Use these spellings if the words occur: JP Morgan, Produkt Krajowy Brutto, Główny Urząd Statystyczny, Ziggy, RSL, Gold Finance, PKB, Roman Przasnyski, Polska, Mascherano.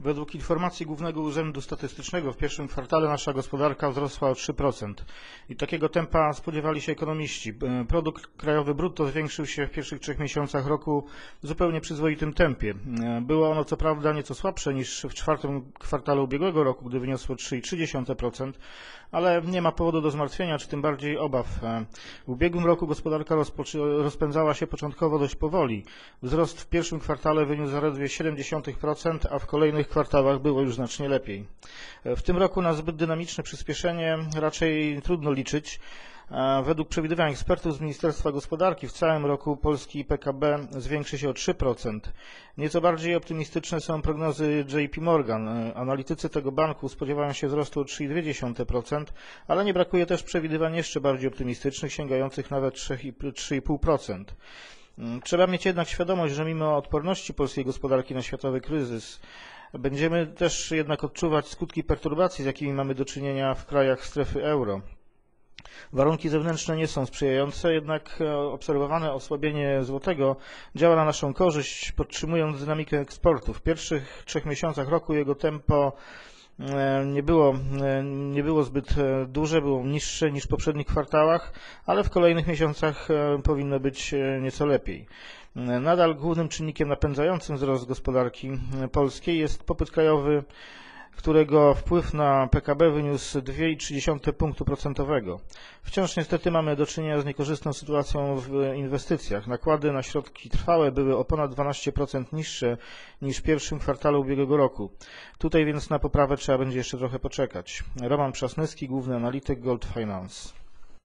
Według informacji Głównego Urzędu Statystycznego w pierwszym kwartale nasza gospodarka wzrosła o 3%. I takiego tempa spodziewali się ekonomiści. Produkt krajowy brutto zwiększył się w pierwszych 3 miesiącach roku w zupełnie przyzwoitym tempie. Było ono co prawda nieco słabsze niż w czwartym kwartale ubiegłego roku, gdy wyniosło 3,3%, ale nie ma powodu do zmartwienia, czy tym bardziej obaw. W ubiegłym roku gospodarka rozpędzała się początkowo dość powoli. Wzrost w pierwszym kwartale wyniósł zaledwie 0,7%, a w kolejnych kwartałach było już znacznie lepiej. W tym roku na zbyt dynamiczne przyspieszenie raczej trudno liczyć. Według przewidywań ekspertów z Ministerstwa Gospodarki w całym roku polski PKB zwiększy się o 3%. Nieco bardziej optymistyczne są prognozy JP Morgan. Analitycy tego banku spodziewają się wzrostu o 3,2%, ale nie brakuje też przewidywań jeszcze bardziej optymistycznych, sięgających nawet 3,5%. Trzeba mieć jednak świadomość, że mimo odporności polskiej gospodarki na światowy kryzys, będziemy też jednak odczuwać skutki perturbacji, z jakimi mamy do czynienia w krajach strefy euro. Warunki zewnętrzne nie są sprzyjające, jednak obserwowane osłabienie złotego działa na naszą korzyść, podtrzymując dynamikę eksportu. W pierwszych 3 miesiącach roku jego tempo nie było zbyt duże, było niższe niż w poprzednich kwartałach, ale w kolejnych miesiącach powinno być nieco lepiej. Nadal głównym czynnikiem napędzającym wzrost gospodarki polskiej jest popyt krajowy, którego wpływ na PKB wyniósł 2,3 punktu procentowego. Wciąż niestety mamy do czynienia z niekorzystną sytuacją w inwestycjach. Nakłady na środki trwałe były o ponad 12% niższe niż w pierwszym kwartale ubiegłego roku. Tutaj więc na poprawę trzeba będzie jeszcze trochę poczekać. Roman Przasnyski, główny analityk Gold Finance.